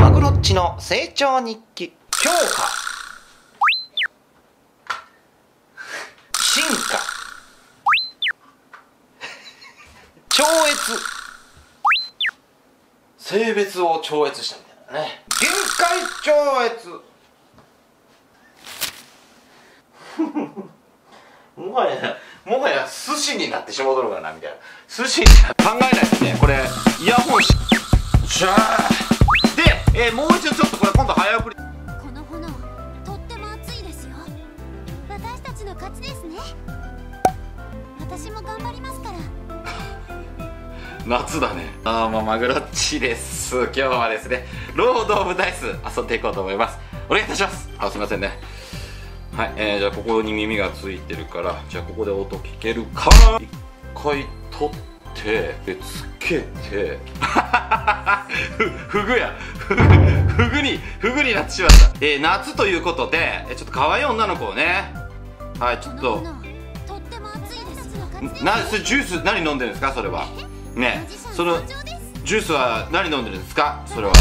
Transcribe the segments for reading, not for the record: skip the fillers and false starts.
マグロっちの成長日記。強化、進化、超越、性別を超越したみたいなね。限界超越もはや寿司になってしまうとるからなみたいな。寿司に考えないですね。これイヤホンしゃーで、もう一度ちょっとこれ今度早送り。この炎とっても熱いですよ。私たちの勝ちですね。私も頑張りますから夏だね。ああ、まあマグロっちです。今日はですね、ロード・オブ・ダイス遊んでいこうと思います。お願いいたします。あ、すいませんね。はい、じゃあここに耳がついてるから、じゃあここで音聞けるか。一回取ってでつけてフグになってしまった。夏ということで、ちょっと可愛い女の子をね、はい、ちょっとな、それジュース何飲んでるんですかそれはね。そのジュースは何飲んでるんですかそれは。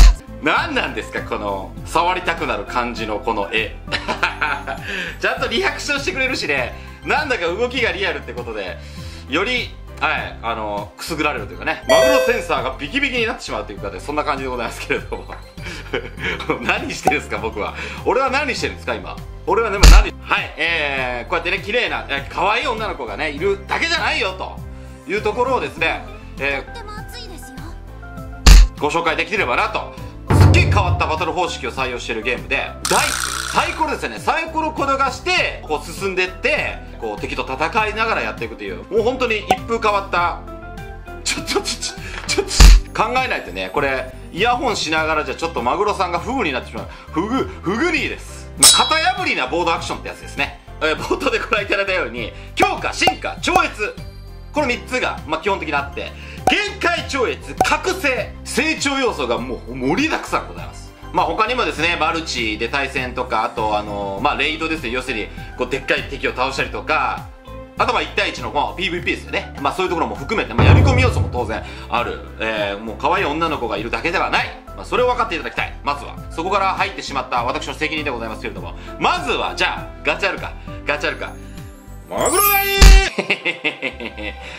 何なんですかこの触りたくなる感じのこの絵ちゃんとリアクションしてくれるしね、なんだか動きがリアルってことで、より、はい、くすぐられるというかね、マグロセンサーがビキビキになってしまうというか、ね、そんな感じでございますけれども何してるんですか僕は。俺は何してるんですか今。俺はでも何、はい、こうやってね、綺麗な可愛い女の子がねいるだけじゃないよというところをですね、ご紹介できればなと。変わったバトル方式を採用しているゲームで、ダイス、サイコロですよね。サイコロ転がしてこう進んでいって、こう敵と戦いながらやっていくという、もう本当に一風変わった。ちょっと考えないとね。これイヤホンしながらじゃちょっとマグロさんがフグになってしまう。フグリーです。型破りなボードアクションってやつですね。冒頭でご覧いただいたように、強化、進化、超越、この3つが、まあ、基本的にあって、限界超越、覚醒、成長要素がもう盛りだくさんございます。まあ他にもですね、マルチで対戦とか、あとまあレイドですよ。要するにこうでっかい敵を倒したりとか、あとは1対1の PVP ですよね。まあそういうところも含めて、まあ、やり込み要素も当然ある、もう可愛い女の子がいるだけではない、まあ、それを分かっていただきたい。まずはそこから入ってしまった私の責任でございますけれども、まずはじゃあガチャあるかマグロがいい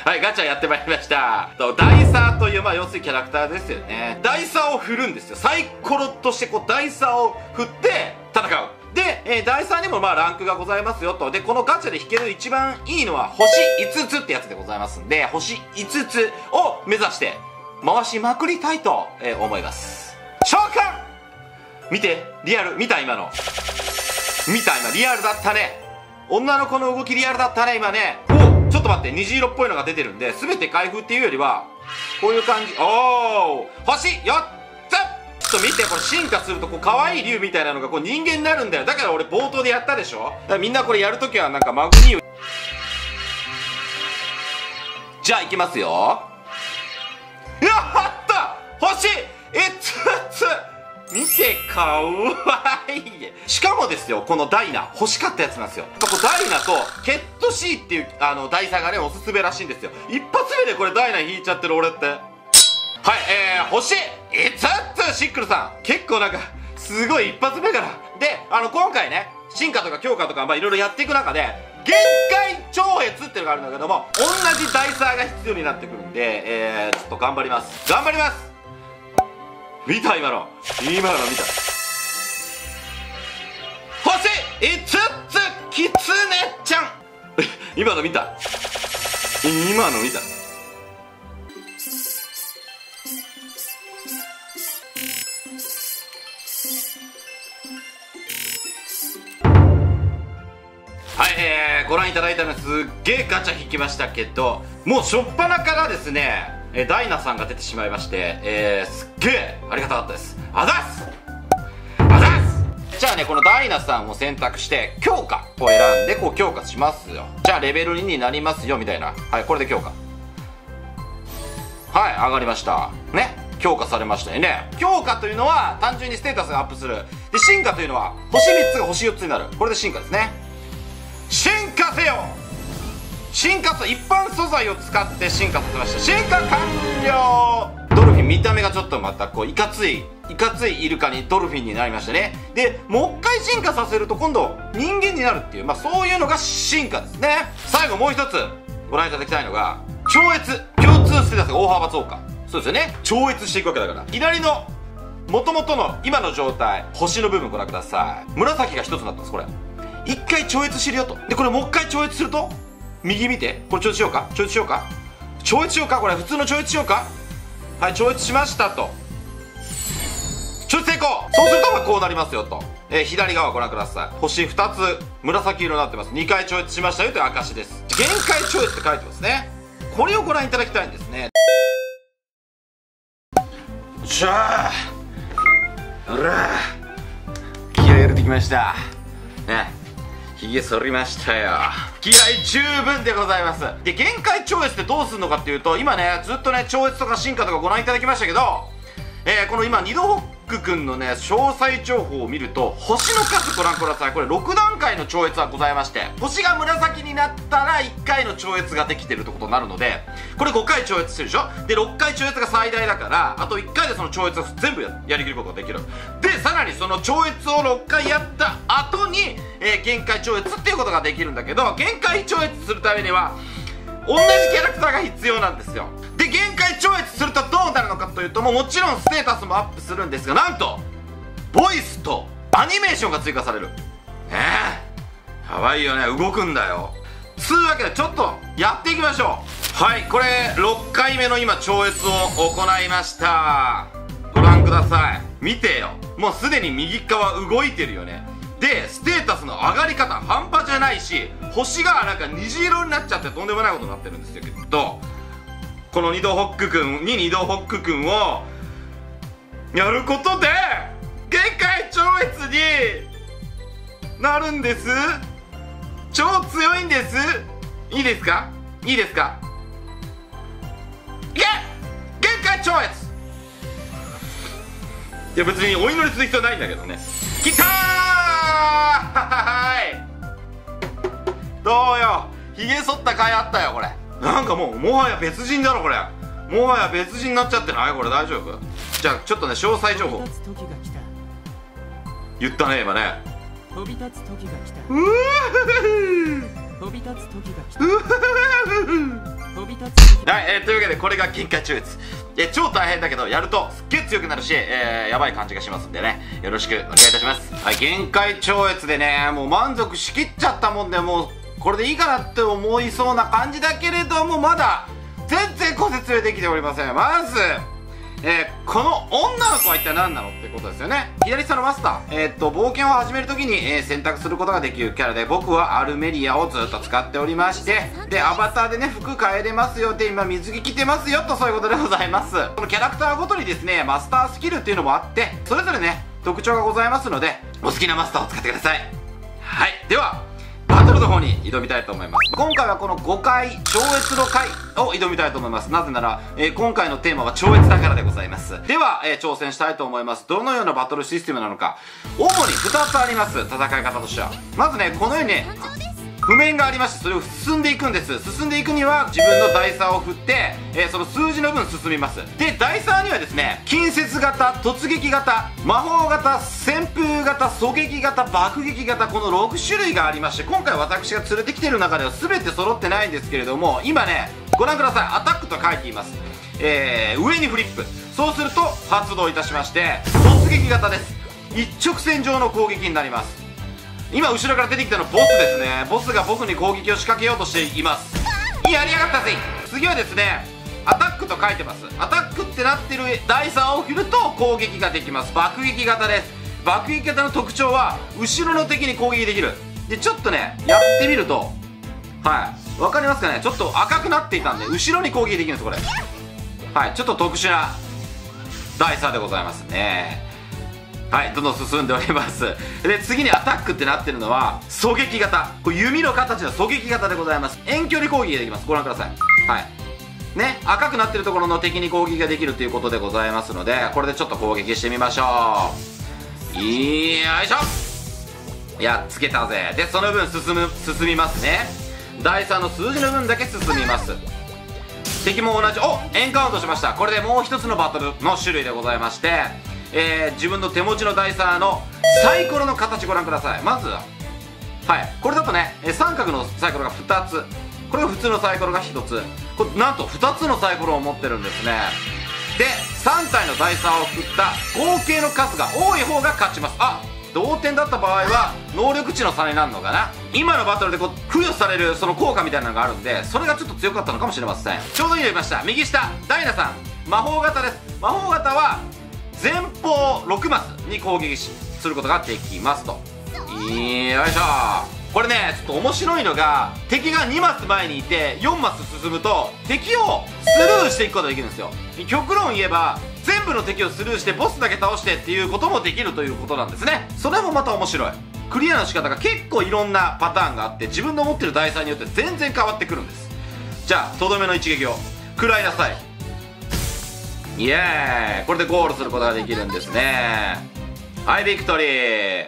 はい、ガチャやってまいりました。ダイサーという、まあ、要するにキャラクターですよね。ダイサーを振るんですよ。サイコロとしてこうダイサーを振って戦う。で、ダイサーにもまあランクがございますよと。でこのガチャで引ける一番いいのは星5つってやつでございますんで、星5つを目指して回しまくりたいと思います。召喚見て、リアル見た、今の見た、今リアルだったね。女の子の動きリアルだったね今ね。お、ちょっと待って、虹色っぽいのが出てるんで、全て開封っていうよりはこういう感じ。おお、星4つ。ちょっと見て、これ進化するとこう可愛い竜みたいなのがこう人間になるんだよ。だから俺冒頭でやったでしょ。だからみんなこれやるときはなんかマグニー。じゃあいきますよ。やった星5つ。見て、かわいい。しかもですよ、このダイナ欲しかったやつなんですよ。ここダイナとケット C っていうダイサーがねおすすめらしいんですよ。一発目でこれダイナ引いちゃってる俺って。はい、星5つ。シックルさん結構なんかすごい一発目からで、今回ね進化とか強化とか、まあいろいろやっていく中で限界超越っていうのがあるんだけども、同じダイサーが必要になってくるんで、ちょっと頑張ります。見た、今の見た。星5つ、キツネちゃん今の見た。はい、ご覧いただいたのはすっげえガチャ引きましたけど、もう初っ端からですね、ダイナさんが出てしまいまして、すっげえありがたかったです。あざっす。じゃあね、このダイナさんを選択して強化を選んでこう強化しますよ。じゃあレベル2になりますよみたいな。はい、これで強化、はい、上がりましたね。強化されましたよね。強化というのは単純にステータスがアップする。で進化というのは星3つが星4つになる。これで進化ですね。進化せよ。進化と一般素材を使って進化させました。進化完了。ドルフィ見た目がちょっとまたこういかついイルカにドルフィンになりましたね。でもう一回進化させると今度人間になるっていう、まあ、そういうのが進化ですね。最後もう一つご覧いただきたいのが超越、共通ステータスが大幅増加。そうですよね、超越していくわけだから、左の元々の今の状態、星の部分ご覧ください。紫が一つになったんです。これ一回超越してるよと。でこれもう一回超越すると右見て、これ超越しようか、超越しようか、超越しようか、これ普通の超越しようか、はい、超越しましたと、超越成功。そうするとこうなりますよと、左側ご覧ください。星2つ紫色になってます。2回超越しましたよという証です。限界超越って書いてますね。これをご覧いただきたいんですね。よっしゃー、ほら気合入れてきましたね。ひげ剃りましたよ。気合十分でございます。で限界超越ってどうするのかっていうと、今ねずっとね超越とか進化とかご覧いただきましたけど、この今二度ホックくんのね詳細情報を見ると、星の数ご覧ください。これ6段階の超越はございまして、星が紫になったら1回の超越ができてるってことになるので、これ5回超越してるでしょ。で6回超越が最大だから、あと1回でその超越を全部やりきることができる。でさらにその超越を6回やった後に限界超越っていうことができるんだけど、限界超越するためには同じキャラクターが必要なんですよ。で限界超越するとどうなるのかというと、もちろんステータスもアップするんですが、なんとボイスとアニメーションが追加される。やばいよね、動くんだよ。つうわけでちょっとやっていきましょう。はい、これ6回目の今超越を行いました。ご覧ください、見てよ、もうすでに右側動いてるよね。でステータスの上がり方半端じゃないし、星がなんか虹色になっちゃってとんでもないことになってるんですけど、この二度ホックくんをやることで限界超越になるんです。超強いんです。いいですか、いいですか、いや限界超越、いや別にお祈りする必要ないんだけどね。きたー、どうよ、ひげ剃った甲斐あったよ。これなんかもうもはや別人だろ。これもはや別人になっちゃってない？これ大丈夫？じゃあちょっとね詳細情報言ったね今ね。飛び立つ時が来た、うー飛び立つ時が来た、うー飛び立つ時が来た。はい、というわけでこれが限界超越、超大変だけどやるとすっげえ強くなるし、やばい感じがしますんでね、よろしくお願いいたします。はい、限界超越でねもう満足しきっちゃったもんで、もうこれでいいかなって思いそうな感じだけれども、まだ全然ご説明できておりません。まず、この女の子は一体何なのってことですよね。左下のマスター、冒険を始めるときに、選択することができるキャラで、僕はアルメリアをずっと使っておりまして、でアバターでね服変えれますよ、で今水着着てますよと、そういうことでございます。このキャラクターごとにですねマスタースキルっていうのもあって、それぞれね特徴がございますので、お好きなマスターを使ってください。はい、ではバトルの方に挑みたいと思います。今回はこの5回超越の回を挑みたいと思います。なぜなら、今回のテーマは超越だからでございます。では、挑戦したいと思います。どのようなバトルシステムなのか、主に2つあります。戦い方としてはまずねこのように譜面がありまして、それを進んでいくんです。進んでいくには自分のダイサーを振って、その数字の分進みます。でダイサーにはですね近接型、突撃型、魔法型、旋風型、狙撃型、爆撃型、この6種類がありまして、今回私が連れてきている中では全て揃ってないんですけれども、今ねご覧ください、アタックと書いています。上にフリップ、そうすると発動いたしまして、突撃型です。一直線上の攻撃になります。今後ろから出てきたのボスですね。ボスが僕に攻撃を仕掛けようとしています。やりやがったぜ。次はですねアタックと書いてます。アタックってなってるダイサーを振ると攻撃ができます。爆撃型です。爆撃型の特徴は後ろの敵に攻撃できる。でちょっとねやってみると、はいわかりますかね、ちょっと赤くなっていたんで後ろに攻撃できるんです。これはいちょっと特殊なダイサーでございますね。はい、どんどん進んでおります。で次にアタックってなってるのは狙撃型、これ弓の形の狙撃型でございます。遠距離攻撃ができます。ご覧ください、はいね、赤くなってるところの敵に攻撃ができるということでございますので、これでちょっと攻撃してみましょう。よいしょ、やっつけたぜ。でその分進みますね。ダイサーの数字の分だけ進みます。敵も同じエンカウントしました。これでもう一つのバトルの種類でございまして、自分の手持ちのダイサーのサイコロの形ご覧ください。まずこれだとね、三角のサイコロが2つ、これが普通のサイコロが1つ、これなんと2つのサイコロを持ってるんですね。で3体のダイサーを振った合計の数が多い方が勝ちます。同点だった場合は能力値の差になるのかな。今のバトルでこう付与されるその効果みたいなのがあるんで、それがちょっと強かったのかもしれません。ちょうどいいの言いました。右下ダイナさん魔法型です。魔法型は前方6マスに攻撃することができますと。よいしょ。これねちょっと面白いのが、敵が2マス前にいて4マス進むと敵をスルーしていくことができるんですよ。極論言えば全部の敵をスルーしてボスだけ倒してっていうこともできるということなんですね。それもまた面白い。クリアの仕方が結構いろんなパターンがあって、自分の持ってる台数によって全然変わってくるんです。じゃあとどめの一撃を食らいなさい。イエーイ。これでゴールすることができるんですね。はい、ビクトリー。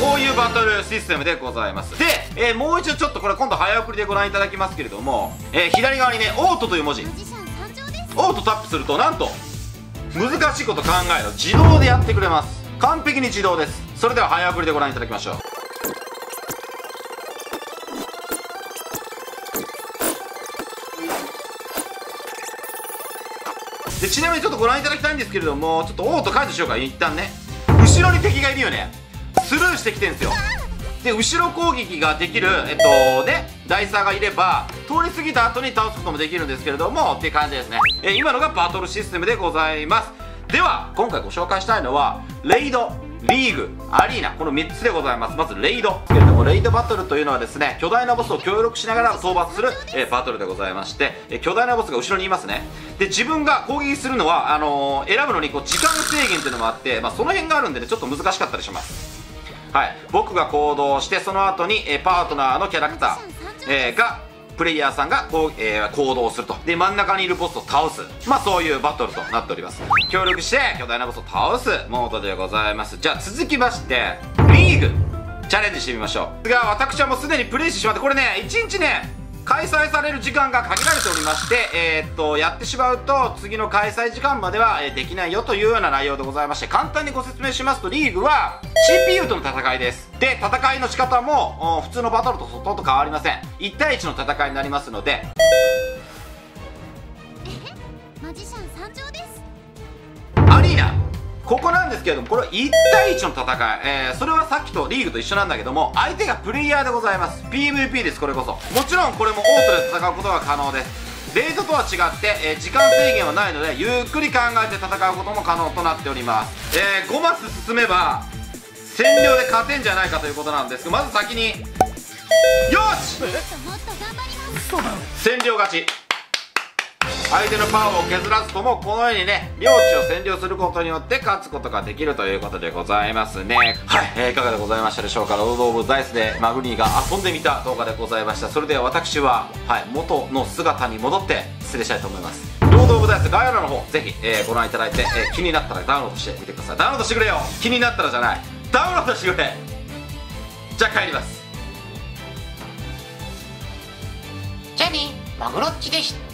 こういうバトルシステムでございます。で、もう一度ちょっとこれ今度早送りでご覧いただきますけれども、左側にねオートという文字、オートタップするとなんと難しいこと考えろ自動でやってくれます。完璧に自動です。それでは早送りでご覧いただきましょう。でちなみにちょっとご覧いただきたいんですけれども、ちょっとオート解除しようか一旦ね。後ろに敵がいるよね。スルーしてきてるんですよ。で後ろ攻撃ができるダイサーがいれば通り過ぎた後に倒すこともできるんですけれどもって感じですね。今のがバトルシステムでございます。では今回ご紹介したいのはレイド、リーグ、アリーナ、この3つでございます。まずレイドですけれども、レイドバトルというのはですね巨大なボスを協力しながら討伐する、バトルでございまして、巨大なボスが後ろにいますね。で自分が攻撃するのは選ぶのにこう時間制限というのもあって、その辺があるんでねちょっと難しかったりします。僕が行動してその後にパートナーのキャラクター、プレイヤーさんが行動すると。で真ん中にいるボスを倒す、そういうバトルとなっております。協力して巨大なボスを倒すモードでございます。じゃあ続きましてリーグチャレンジしてみましょう。が私はもうすでにプレイしてしまって、これね1日ね開催される時間が限られておりまして、やってしまうと次の開催時間まではできないよというような内容でございまして、簡単にご説明しますとリーグは CPU との戦いです。で戦いの仕方も普通のバトルとほとんど変わりません。1対1の戦いになりますので、マジシャン参上です。アリーナここなんですけれども、これは1対1の戦い、それはさっきとリーグと一緒なんだけども相手がプレイヤーでございます。 PVP です。これこそもちろんこれもオートで戦うことが可能です。レイドとは違って、時間制限はないのでゆっくり考えて戦うことも可能となっております。5マス進めば占領で勝てんじゃないかということなんですが、まず先によし占領勝ち。相手のパワーを削らずともこのようにね領地を占領することによって勝つことができるということでございますね。いかがでございましたでしょうか。ロード・オブ・ダイスでマグニーが遊んでみた動画でございました。それでは私は、元の姿に戻って失礼したいと思います。ロード・オブ・ダイス概要欄の方ぜひ、ご覧いただいて、気になったらダウンロードしてみてください。ダウンロードしてくれよ。気になったらじゃない、ダウンロードしてくれ。じゃあ帰ります。じゃあね、マグロッチでした。